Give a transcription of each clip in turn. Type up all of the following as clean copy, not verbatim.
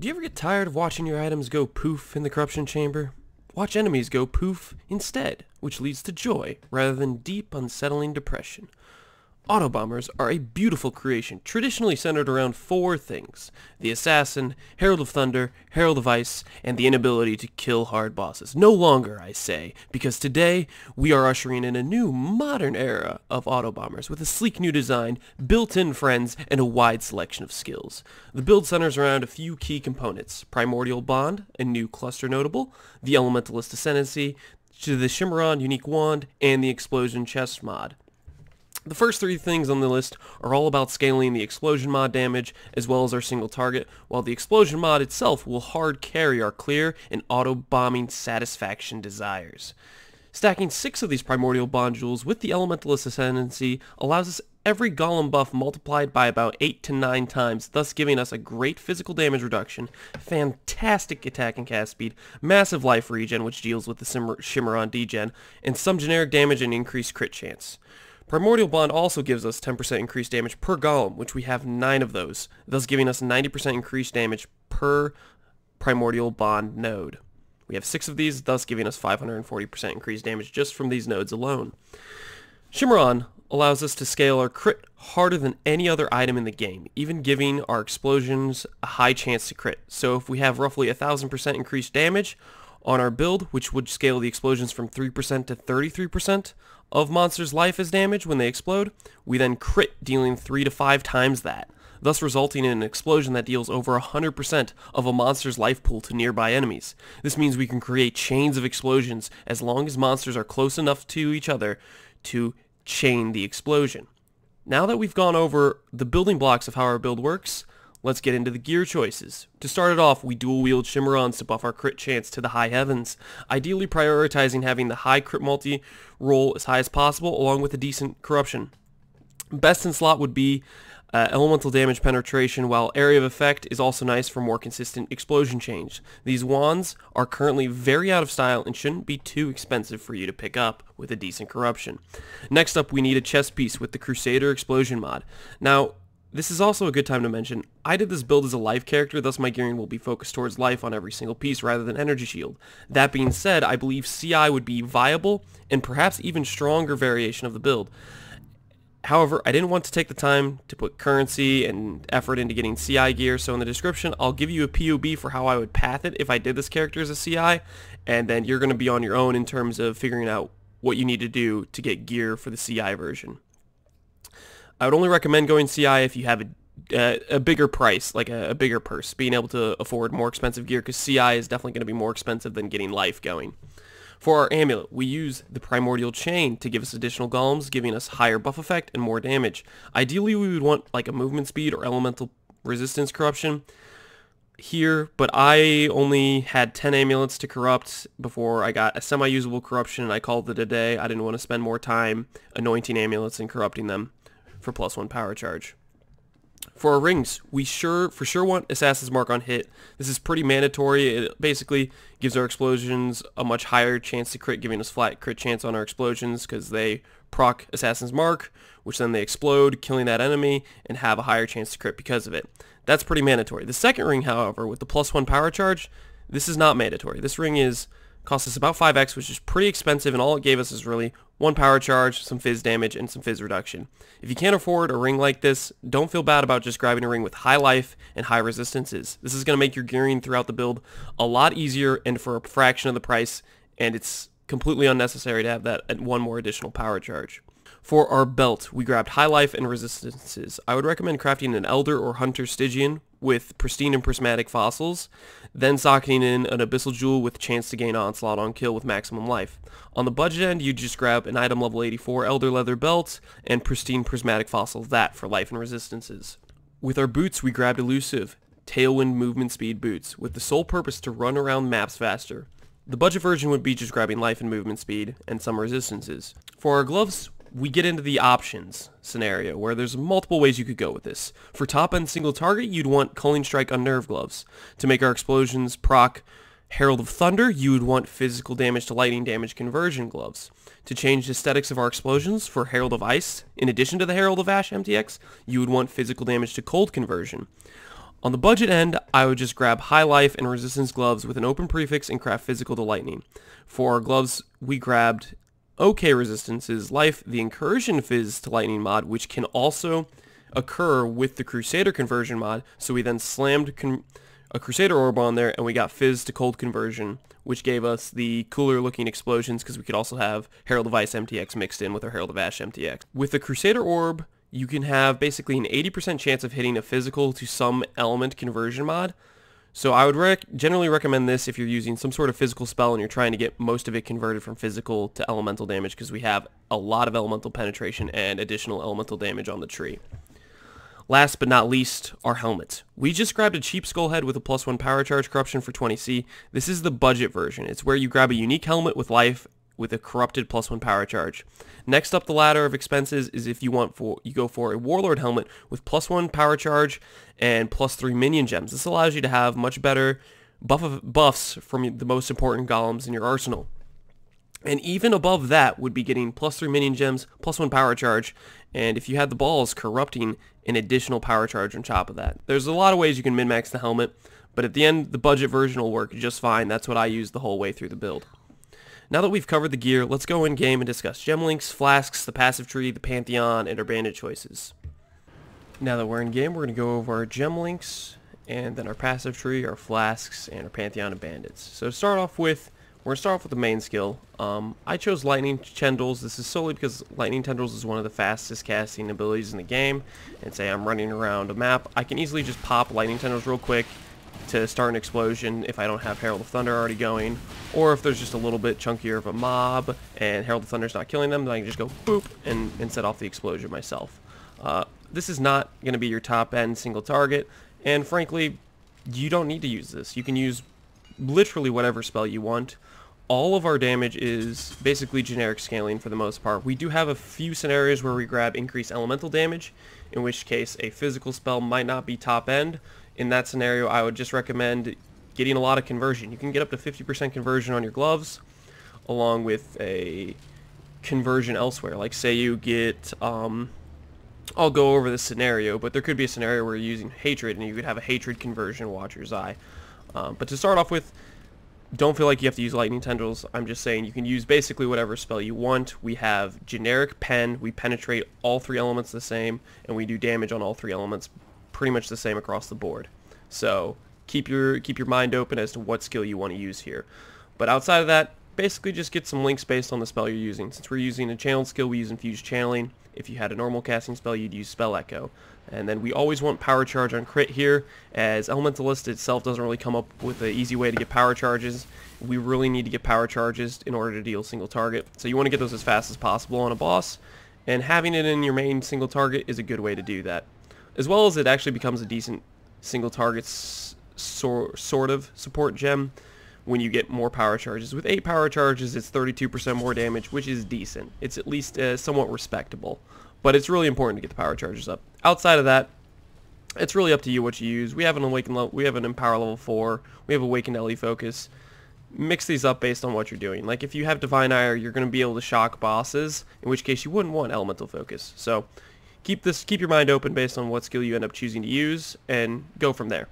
Do you ever get tired of watching your items go poof in the corruption chamber? Watch enemies go poof instead, which leads to joy rather than deep, unsettling depression. Autobombers are a beautiful creation, traditionally centered around four things: the Assassin, Herald of Thunder, Herald of Ice, and the inability to kill hard bosses. No longer, I say, because today we are ushering in a new, modern era of Autobombers with a sleek new design, built-in friends, and a wide selection of skills. The build centers around a few key components: Primordial Bond, a new cluster notable, the Elementalist Ascendancy, to the Shimmeron unique wand, and the Explosion Chest mod. The first three things on the list are all about scaling the explosion mod damage as well as our single target, while the explosion mod itself will hard carry our clear and auto-bombing satisfaction desires. Stacking 6 of these Primordial Bond jewels with the Elementalist Ascendancy allows us every Golem buff multiplied by about 8 to 9 times, thus giving us a great physical damage reduction, fantastic attack and cast speed, massive life regen which deals with the Shimmeron degen, and some generic damage and increased crit chance. Primordial Bond also gives us 10% increased damage per Golem, which we have 9 of those, thus giving us 90% increased damage per Primordial Bond node. We have 6 of these, thus giving us 540% increased damage just from these nodes alone. Shimmeron allows us to scale our crit harder than any other item in the game, even giving our explosions a high chance to crit. So if we have roughly 1000% increased damage on our build, which would scale the explosions from 3% to 33% of monsters' life as damage when they explode, we then crit, dealing 3 to 5 times that, thus resulting in an explosion that deals over 100% of a monster's life pool to nearby enemies. This means we can create chains of explosions as long as monsters are close enough to each other to chain the explosion. Now that we've gone over the building blocks of how our build works, let's get into the gear choices. To start it off, we dual-wield Shimmerons to buff our crit chance to the high heavens, ideally prioritizing having the high crit multi roll as high as possible, along with a decent corruption. Best in slot would be elemental damage penetration, while area of effect is also nice for more consistent explosion change. These wands are currently very out of style and shouldn't be too expensive for you to pick up with a decent corruption. Next up, we need a chest piece with the Crusader Explosion mod. Now, this is also a good time to mention, I did this build as a life character, thus my gearing will be focused towards life on every single piece rather than energy shield. That being said, I believe CI would be viable and perhaps even stronger variation of the build. However, I didn't want to take the time to put currency and effort into getting CI gear, so in the description I'll give you a POB for how I would path it if I did this character as a CI, and then you're going to be on your own in terms of figuring out what you need to do to get gear for the CI version. I would only recommend going CI if you have a bigger price, like a bigger purse, being able to afford more expensive gear, because CI is definitely going to be more expensive than getting life going. For our amulet, we use the Primordial Chain to give us additional golems, giving us higher buff effect and more damage. Ideally, we would want like a movement speed or elemental resistance corruption here, but I only had 10 amulets to corrupt before I got a semi-usable corruption, and I called it a day. I didn't want to spend more time anointing amulets and corrupting them for +1 power charge. For our rings, we for sure want Assassin's Mark on hit. This is pretty mandatory. It basically gives our explosions a much higher chance to crit, giving us flat crit chance on our explosions because they proc Assassin's Mark, which then they explode, killing that enemy, and have a higher chance to crit because of it. That's pretty mandatory. The second ring, however, with the +1 power charge, this is not mandatory. This ring cost us about 5x, which is pretty expensive, and all it gave us is really 1 power charge, some fizz damage, and some fizz reduction. If you can't afford a ring like this, don't feel bad about just grabbing a ring with high life and high resistances. This is going to make your gearing throughout the build a lot easier and for a fraction of the price, and it's completely unnecessary to have that at 1 more additional power charge. For our belt, we grabbed high life and resistances. I would recommend crafting an Elder or Hunter Stygian with Pristine and Prismatic Fossils, then socketing in an Abyssal Jewel with chance to gain Onslaught on kill with maximum life. On the budget end, you just grab an item level 84 Elder Leather Belt and Pristine Prismatic Fossil, that for life and resistances. With our boots, we grabbed Elusive Tailwind Movement Speed Boots with the sole purpose to run around maps faster. The budget version would be just grabbing life and movement speed and some resistances. For our gloves, we get into the options scenario, where there's multiple ways you could go with this. For top-end single target, you'd want Culling Strike Unnerve Gloves. To make our explosions proc Herald of Thunder, you would want physical damage to lightning damage conversion gloves. To change the aesthetics of our explosions for Herald of Ice, in addition to the Herald of Ash MTX, you would want physical damage to cold conversion. On the budget end, I would just grab High Life and Resistance Gloves with an open prefix and craft Physical to Lightning. For our gloves, we grabbed OK Resistance's Life, the Incursion Fizz to Lightning mod, which can also occur with the Crusader Conversion mod, so we then slammed a Crusader Orb on there, and we got Fizz to Cold Conversion, which gave us the cooler looking explosions, because we could also have Herald of Ice MTX mixed in with our Herald of Ash MTX. With the Crusader Orb, you can have basically an 80% chance of hitting a physical to some element conversion mod. So I would generally recommend this if you're using some sort of physical spell and you're trying to get most of it converted from physical to elemental damage, because we have a lot of elemental penetration and additional elemental damage on the tree. Last but not least, our helmets. We just grabbed a cheap Skullhead with a +1 power charge corruption for 20C. This is the budget version. It's where you grab a unique helmet with life with a corrupted +1 power charge. Next up the ladder of expenses is if you want you go for a Warlord helmet with +1 power charge and +3 minion gems. This allows you to have much better buffs from the most important golems in your arsenal. And even above that would be getting +3 minion gems, +1 power charge, and if you had the balls, corrupting an additional power charge on top of that. There's a lot of ways you can min-max the helmet, but at the end, the budget version will work just fine. That's what I used the whole way through the build. Now that we've covered the gear, let's go in-game and discuss gem links, flasks, the passive tree, the pantheon, and our bandit choices. Now that we're in-game, we're going to go over our gem links, and then our passive tree, our flasks, and our pantheon and bandits. So to start off with, we're going to start off with the main skill. I chose Lightning Tendrils. This is solely because Lightning Tendrils is one of the fastest casting abilities in the game. And say I'm running around a map, I can easily just pop Lightning Tendrils real quick to start an explosion if I don't have Herald of Thunder already going. Or if there's just a little bit chunkier of a mob and Herald of Thunder's not killing them, then I can just go boop and set off the explosion myself. This is not going to be your top end single target. And frankly, you don't need to use this. You can use literally whatever spell you want. All of our damage is basically generic scaling for the most part. We do have a few scenarios where we grab increased elemental damage, in which case a physical spell might not be top end. In that scenario, I would just recommend getting a lot of conversion. You can get up to 50% conversion on your gloves, along with a conversion elsewhere. Like say you get, I'll go over this scenario, but there could be a scenario where you're using hatred and you could have a hatred conversion Watcher's Eye. But to start off with, don't feel like you have to use Lightning Tendrils. I'm just saying you can use basically whatever spell you want. We have generic pen, we penetrate all three elements the same, and we do damage on all three elements pretty much the same across the board. So keep your mind open as to what skill you want to use here. But outside of that, basically just get some links based on the spell you're using. Since we're using a channeled skill, we use Infused Channeling. If you had a normal casting spell, you'd use Spell Echo. And then we always want Power Charge on Crit here, as Elementalist itself doesn't really come up with an easy way to get power charges. We really need to get power charges in order to deal single target. So you want to get those as fast as possible on a boss, and having it in your main single target is a good way to do that. As well as it actually becomes a decent single target sort of support gem when you get more power charges. With 8 power charges, it's 32% more damage, which is decent. It's at least somewhat respectable. But it's really important to get the power charges up. Outside of that, it's really up to you what you use. We have an Awakened level, we have an Empower level 4, we have Awakened Ele Focus. Mix these up based on what you're doing. Like if you have Divine Ire, you're going to be able to shock bosses, in which case you wouldn't want Elemental Focus. So keep your mind open based on what skill you end up choosing to use, and go from there.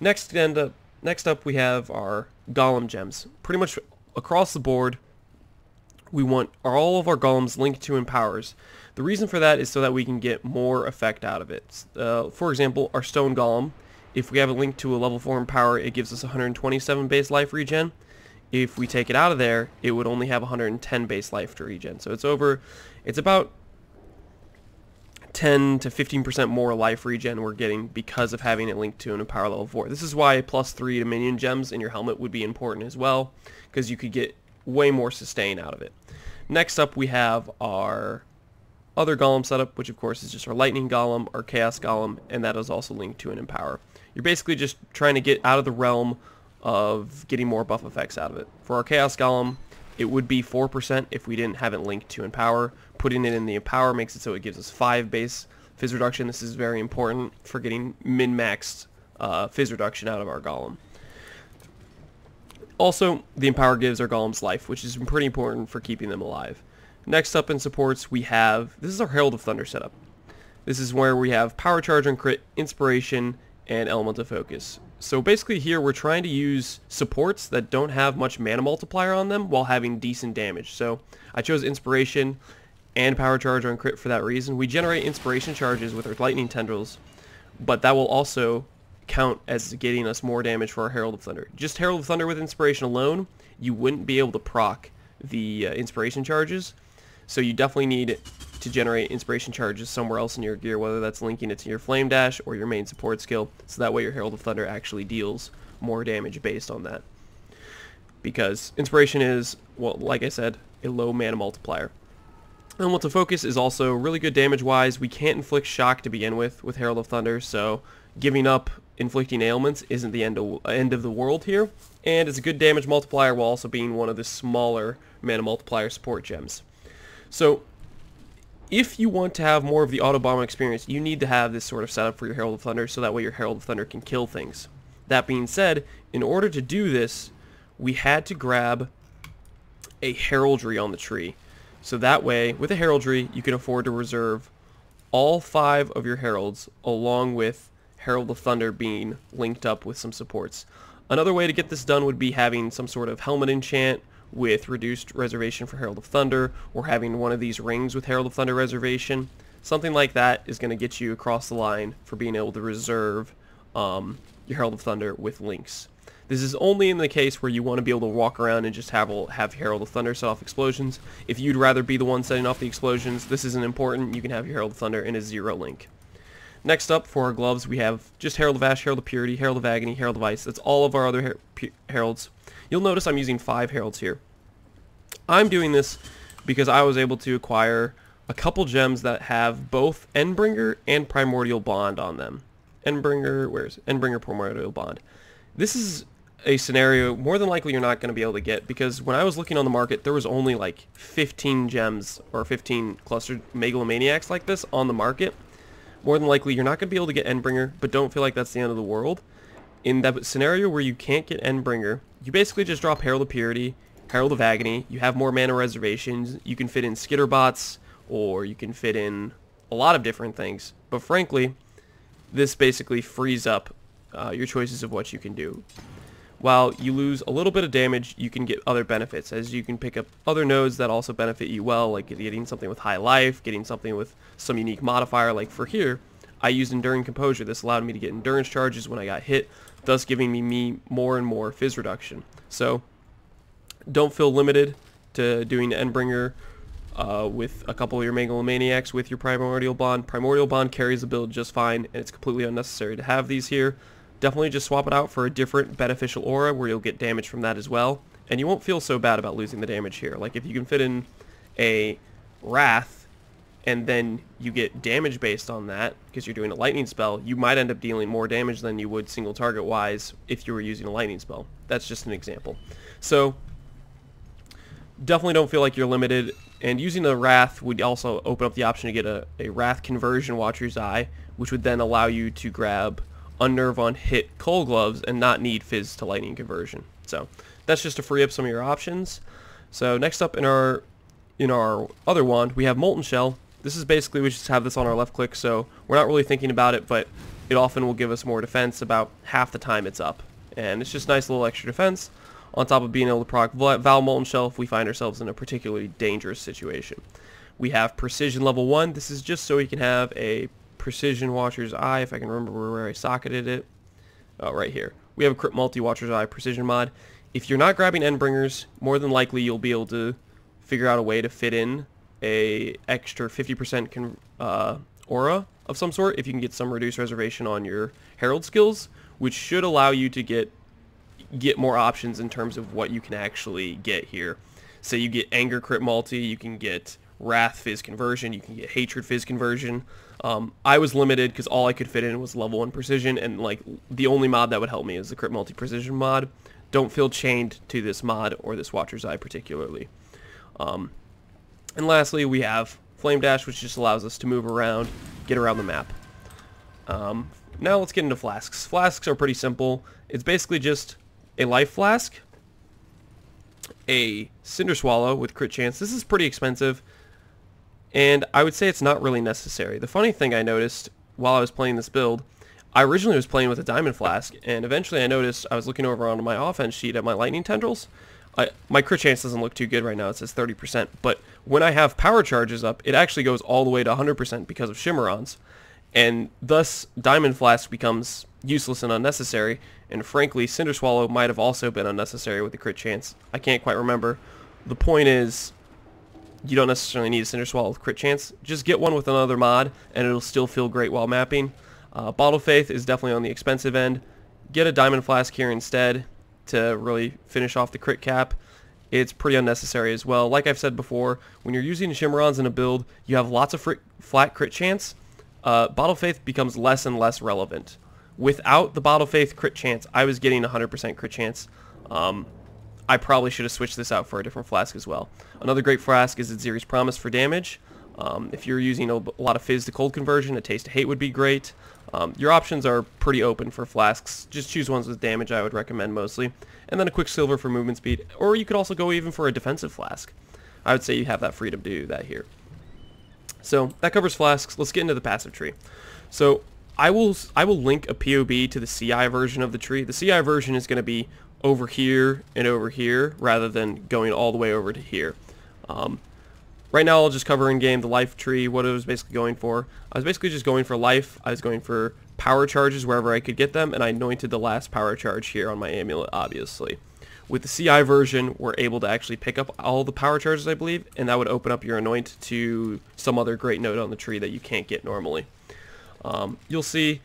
Next up we have our Golem gems. Pretty much across the board, we want all of our golems linked to empowers. The reason for that is so that we can get more effect out of it. For example, our stone golem, if we have it linked to a level 4 empower, it gives us 127 base life regen. If we take it out of there, it would only have 110 base life to regen. So it's about 10 to 15% more life regen we're getting because of having it linked to an empower level 4. This is why +3 to minion gems in your helmet would be important as well, because you could get way more sustain out of it. Next up we have our other golem setup, which of course is just our lightning golem, our chaos golem, and that is also linked to an empower. You're basically just trying to get out of the realm of getting more buff effects out of it. For our chaos golem, it would be 4% if we didn't have it linked to empower. Putting it in the empower makes it so it gives us 5 base fizz reduction. This is very important for getting min-maxed fizz reduction out of our golem. Also, the Empower gives our golems life, which is pretty important for keeping them alive. Next up in supports, we have... this is our Herald of Thunder setup. This is where we have Power Charge on Crit, Inspiration, and Elemental Focus. So basically here we're trying to use supports that don't have much mana multiplier on them while having decent damage. So I chose Inspiration and Power Charge on Crit for that reason. We generate Inspiration charges with our Lightning Tendrils, but that will also count as getting us more damage for our Herald of Thunder. Just Herald of Thunder with Inspiration alone, you wouldn't be able to proc the Inspiration charges. So you definitely need to generate Inspiration charges somewhere else in your gear, whether that's linking it to your Flame Dash or your main support skill, so that way your Herald of Thunder actually deals more damage based on that. Because Inspiration is, well, like I said, a low mana multiplier. And What's a Focus is also really good damage-wise. We can't inflict shock to begin with Herald of Thunder, so giving up inflicting ailments isn't the end of the world here. And it's a good damage multiplier while also being one of the smaller mana multiplier support gems. So if you want to have more of the Autobomber experience, you need to have this sort of setup for your Herald of Thunder, so that way your Herald of Thunder can kill things. That being said, in order to do this, we had to grab a Heraldry on the tree. So that way, with a Heraldry, you can afford to reserve all 5 of your Heralds, along with Herald of Thunder being linked up with some supports. Another way to get this done would be having some sort of Helmet Enchant with reduced reservation for Herald of Thunder, or having one of these rings with Herald of Thunder reservation. Something like that is going to get you across the line for being able to reserve your Herald of Thunder with links. This is only in the case where you want to be able to walk around and just have Herald of Thunder set off explosions. If you'd rather be the one setting off the explosions, this isn't important. You can have your Herald of Thunder in a 0 link. Next up, for our gloves, we have just Herald of Ash, Herald of Purity, Herald of Agony, Herald of Ice. That's all of our other heralds. You'll notice I'm using 5 heralds here. I'm doing this because I was able to acquire a couple gems that have both Endbringer and Primordial Bond on them. Endbringer, where is it? Endbringer, Primordial Bond. This is a scenario more than likely you're not going to be able to get, because when I was looking on the market, there was only like 15 gems or 15 clustered megalomaniacs like this on the market. More than likely, you're not going to be able to get Endbringer, but don't feel like that's the end of the world. In that scenario where you can't get Endbringer, you basically just drop Herald of Purity, Herald of Agony. You have more mana reservations. You can fit in Skitterbots, or you can fit in a lot of different things. But frankly, this basically frees up your choices of what you can do. While you lose a little bit of damage, you can get other benefits, as you can pick up other nodes that also benefit you well, like getting something with high life, getting something with some unique modifier. Like for here, I used Enduring Composure. This allowed me to get endurance charges when I got hit, thus giving me more and more fizz reduction. So don't feel limited to doing Endbringer with a couple of your Megalomaniacs with your Primordial Bond. Primordial Bond carries the build just fine, and it's completely unnecessary to have these here. Definitely just swap it out for a different beneficial aura where you'll get damage from that as well, and you won't feel so bad about losing the damage here. Like if you can fit in a Wrath and then you get damage based on that because you're doing a lightning spell, you might end up dealing more damage than you would single target wise if you were using a lightning spell. That's just an example. So definitely don't feel like you're limited, and using the Wrath would also open up the option to get a Wrath Conversion Watcher's Eye, which would then allow you to grab Unnerve on hit Coal Gloves and not need Fizz to Lightning Conversion. So that's just to free up some of your options. So next up in our other wand, we have Molten Shell. This is basically, we just have this on our left click, so we're not really thinking about it, but it often will give us more defense. About half the time it's up, and it's just nice little extra defense on top of being able to proc Vaal Molten Shell if we find ourselves in a particularly dangerous situation. We have Precision level 1. This is just so we can have a Precision Watcher's Eye, if I can remember where I socketed it. Oh, right here. We have a Crit Multi Watcher's Eye Precision mod. If you're not grabbing Endbringers, more than likely you'll be able to figure out a way to fit in a extra 50% aura of some sort if you can get some reduced reservation on your Herald skills, which should allow you to get more options in terms of what you can actually get here. So you get Anger Crit Multi, you can get Wrath Fizz Conversion, you can get Hatred Fizz Conversion. I was limited because all I could fit in was level 1 Precision, and like the only mod that would help me is the Crit Multi Precision mod. Don't feel chained to this mod or this Watcher's Eye particularly. And lastly, we have Flame Dash, which just allows us to move around, get around the map. Now let's get into flasks. Flasks are pretty simple. It's basically just a Life Flask, a Cinder Swallow with crit chance. This is pretty expensive, and I would say it's not really necessary. The funny thing I noticed while I was playing this build, I originally was playing with a Diamond Flask, and eventually I noticed I was looking over on my offense sheet at my Lightning Tendrils. My crit chance doesn't look too good right now. It says 30%, but when I have Power Charges up, it actually goes all the way to 100% because of Shimmerons, and thus Diamond Flask becomes useless and unnecessary, and frankly, Cinder Swallow might have also been unnecessary with the crit chance. I can't quite remember. The point is, you don't necessarily need a Cinder Swallow with crit chance. Just get one with another mod, and it'll still feel great while mapping. Bottle Faith is definitely on the expensive end. Get a Diamond Flask here instead to really finish off the crit cap. It's pretty unnecessary as well. Like I've said before, when you're using Shimmerons in a build, you have lots of flat crit chance. Bottle Faith becomes less and less relevant. Without the Bottle Faith crit chance, I was getting 100% crit chance. I probably should have switched this out for a different flask as well. Another great flask is Aziri's Promise for damage. If you're using a lot of Fizz to Cold conversion, a Taste to Hate would be great. Your options are pretty open for flasks. Just choose ones with damage, I would recommend mostly. And then a Quicksilver for movement speed, or you could also go even for a defensive flask. I would say you have that freedom to do that here. So that covers flasks. Let's get into the passive tree. So I will link a POB to the CI version of the tree. The CI version is going to be over here and over here rather than going all the way over to here. Right now I'll just cover in game the life tree, what I was basically going for. I was basically just going for life. I was going for power charges wherever I could get them, and I anointed the last power charge here on my amulet, obviously. With the CI version, we're able to actually pick up all the power charges, I believe, and that would open up your anoint to some other great node on the tree that you can't get normally. You'll see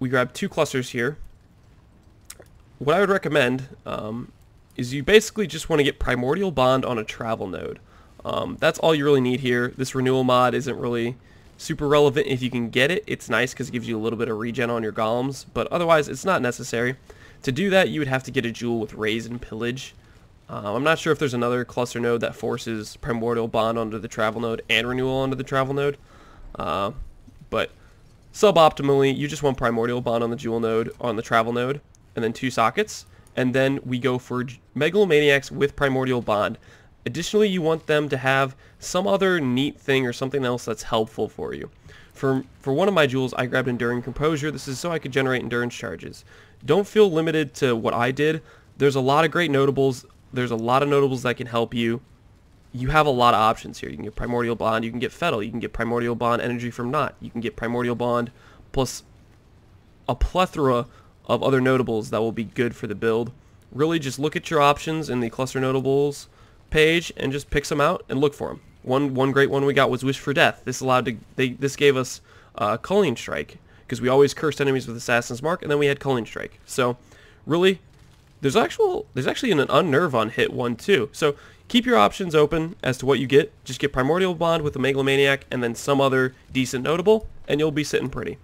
we grab two clusters here. What I would recommend is you basically just want to get Primordial Bond on a travel node. That's all you really need here. This renewal mod isn't really super relevant. If you can get it, it's nice because it gives you a little bit of regen on your golems, but otherwise it's not necessary. To do that, you would have to get a jewel with Raise and Pillage. I'm not sure if there's another cluster node that forces Primordial Bond onto the travel node and renewal onto the travel node, but suboptimally you just want Primordial Bond on the jewel node, on the travel node, and then two sockets, and then we go for Megalomaniacs with Primordial Bond. Additionally, you want them to have some other neat thing or something else that's helpful for you. For one of my jewels, I grabbed Enduring Composure. This is so I could generate endurance charges. Don't feel limited to what I did. There's a lot of great notables. There's a lot of notables that can help you. You have a lot of options here. You can get Primordial Bond, you can get Fettle, you can get Primordial Bond Energy from Knot, you can get Primordial Bond plus a plethora of other notables that will be good for the build. Really just look at your options in the cluster notables page and just pick some out and look for them. One great one we got was Wish for Death. This gave us Culling Strike, because we always cursed enemies with Assassin's Mark, and then we had Culling Strike. So really there's actually an Unnerve on hit one too. So keep your options open as to what you get. Just get Primordial Bond with the Megalomaniac and then some other decent notable, and you'll be sitting pretty.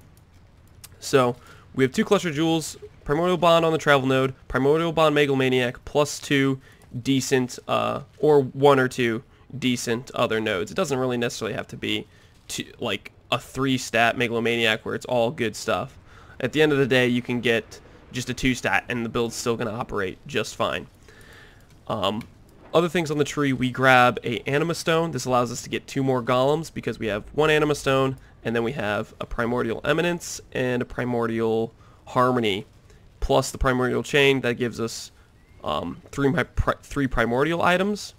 So we have two cluster jewels, Primordial Bond on the travel node, Primordial Bond Megalomaniac, plus two decent, or one or two decent other nodes. It doesn't really necessarily have to be like a 3-stat Megalomaniac where it's all good stuff. At the end of the day, you can get just a 2-stat and the build's still going to operate just fine. Other things on the tree, we grab a Anima Stone. This allows us to get two more golems because we have one Anima Stone, and then we have a Primordial Eminence and a Primordial Harmony, plus the Primordial Chain. That gives us three Primordial items,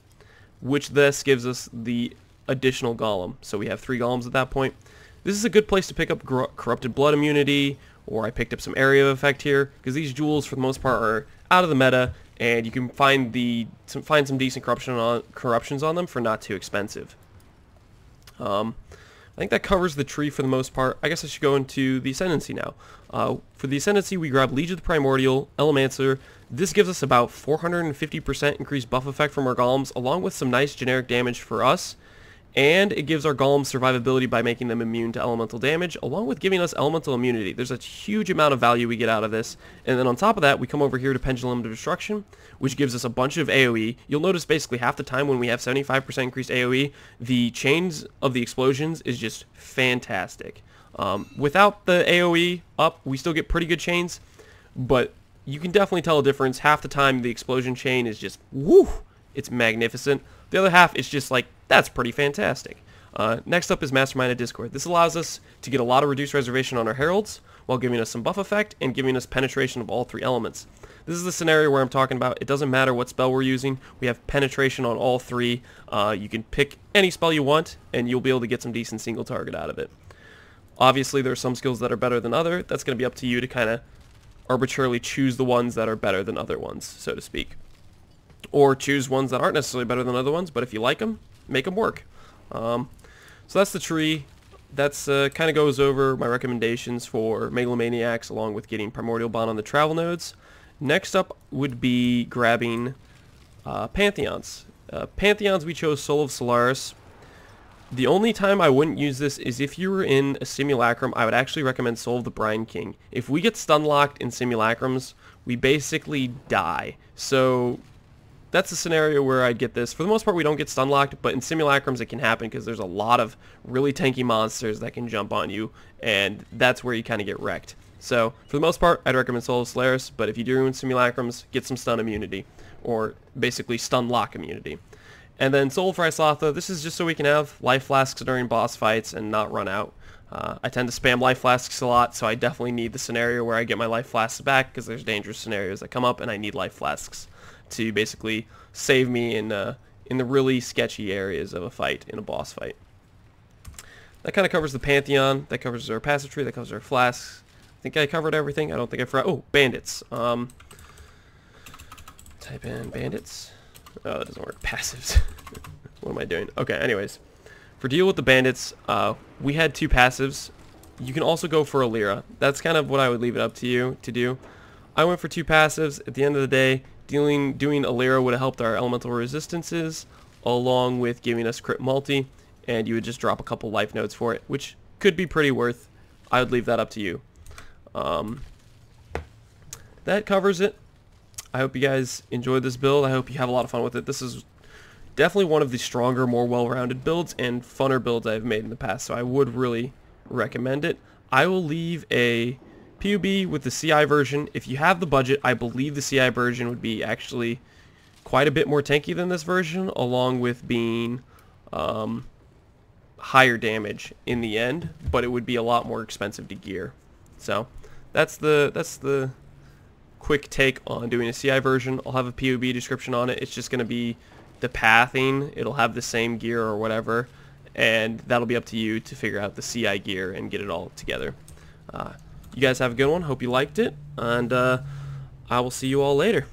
which this gives us the additional Golem. So we have three Golems at that point. This is a good place to pick up Corrupted Blood immunity, or I picked up some Area of Effect here, because these jewels for the most part are out of the meta, and you can find some decent corruptions on them for not too expensive. I think that covers the tree for the most part. I guess I should go into the Ascendancy now. For the Ascendancy, we grab Liege of the Primordial, Elemancer. This gives us about 450% increased buff effect from our golems, along with some nice generic damage for us. And it gives our golems survivability by making them immune to elemental damage, along with giving us elemental immunity. There's a huge amount of value we get out of this. And then on top of that, we come over here to Pendulum to Destruction, which gives us a bunch of AoE. You'll notice basically half the time when we have 75% increased AoE, the chains of the explosions is just fantastic. Without the AoE up, we still get pretty good chains, but you can definitely tell a difference. Half the time the explosion chain is just, woo, it's magnificent. The other half is just like, that's pretty fantastic. Next up is Mastermind of Discord. This allows us to get a lot of reduced reservation on our heralds, while giving us some buff effect and giving us penetration of all three elements. This is the scenario where I'm talking about it doesn't matter what spell we're using, we have penetration on all three. You can pick any spell you want and you'll be able to get some decent single target out of it. Obviously there are some skills that are better than other. That's going to be up to you to kind of arbitrarily choose the ones that are better than other ones, so to speak. Or choose ones that aren't necessarily better than other ones, but if you like them, make them work. So that's the tree. That's kind of goes over my recommendations for Megalomaniacs along with getting Primordial Bond on the travel nodes. Next up would be grabbing Pantheons. Pantheons, we chose Soul of Solaris. The only time I wouldn't use this is if you were in a Simulacrum. I would actually recommend Soul of the Brine King. If we get stunlocked in Simulacrums, we basically die. So that's a scenario where I'd get this. For the most part, we don't get stunlocked, but in Simulacrums it can happen because there's a lot of really tanky monsters that can jump on you, and that's where you kind of get wrecked. So for the most part, I'd recommend Soul of Solaris, but if you do in Simulacrums, get some stun immunity, or basically stunlock immunity. And then Soul of Rhysotha, this is just so we can have life flasks during boss fights and not run out. I tend to spam life flasks a lot, so I definitely need the scenario where I get my life flasks back, because there's dangerous scenarios that come up and I need life flasks to basically save me in the really sketchy areas of a fight, in a boss fight. That kind of covers the Pantheon, that covers our passage tree, that covers our flasks. I think I covered everything. I don't think I forgot. Oh, bandits. Type in bandits. Oh, that doesn't work. Passives. What am I doing? Okay, anyways. For deal with the bandits, we had two passives. You can also go for Alira. That's kind of what I would leave it up to you to do. I went for two passives. At the end of the day, doing Alira would have helped our elemental resistances, along with giving us crit multi, and you would just drop a couple life nodes for it, which could be pretty worth. I would leave that up to you. That covers it. I hope you guys enjoyed this build. I hope you have a lot of fun with it. This is definitely one of the stronger, more well-rounded builds and funner builds I've made in the past, so I would really recommend it. I will leave a PUB with the CI version. If you have the budget, I believe the CI version would be actually quite a bit more tanky than this version, along with being higher damage in the end, but it would be a lot more expensive to gear. So that's the quick take on doing a CI version. I'll have a POB description on it. It's just going to be the pathing. It'll have the same gear or whatever, and that'll be up to you to figure out the CI gear and get it all together. You guys have a good one. Hope you liked it, and I will see you all later.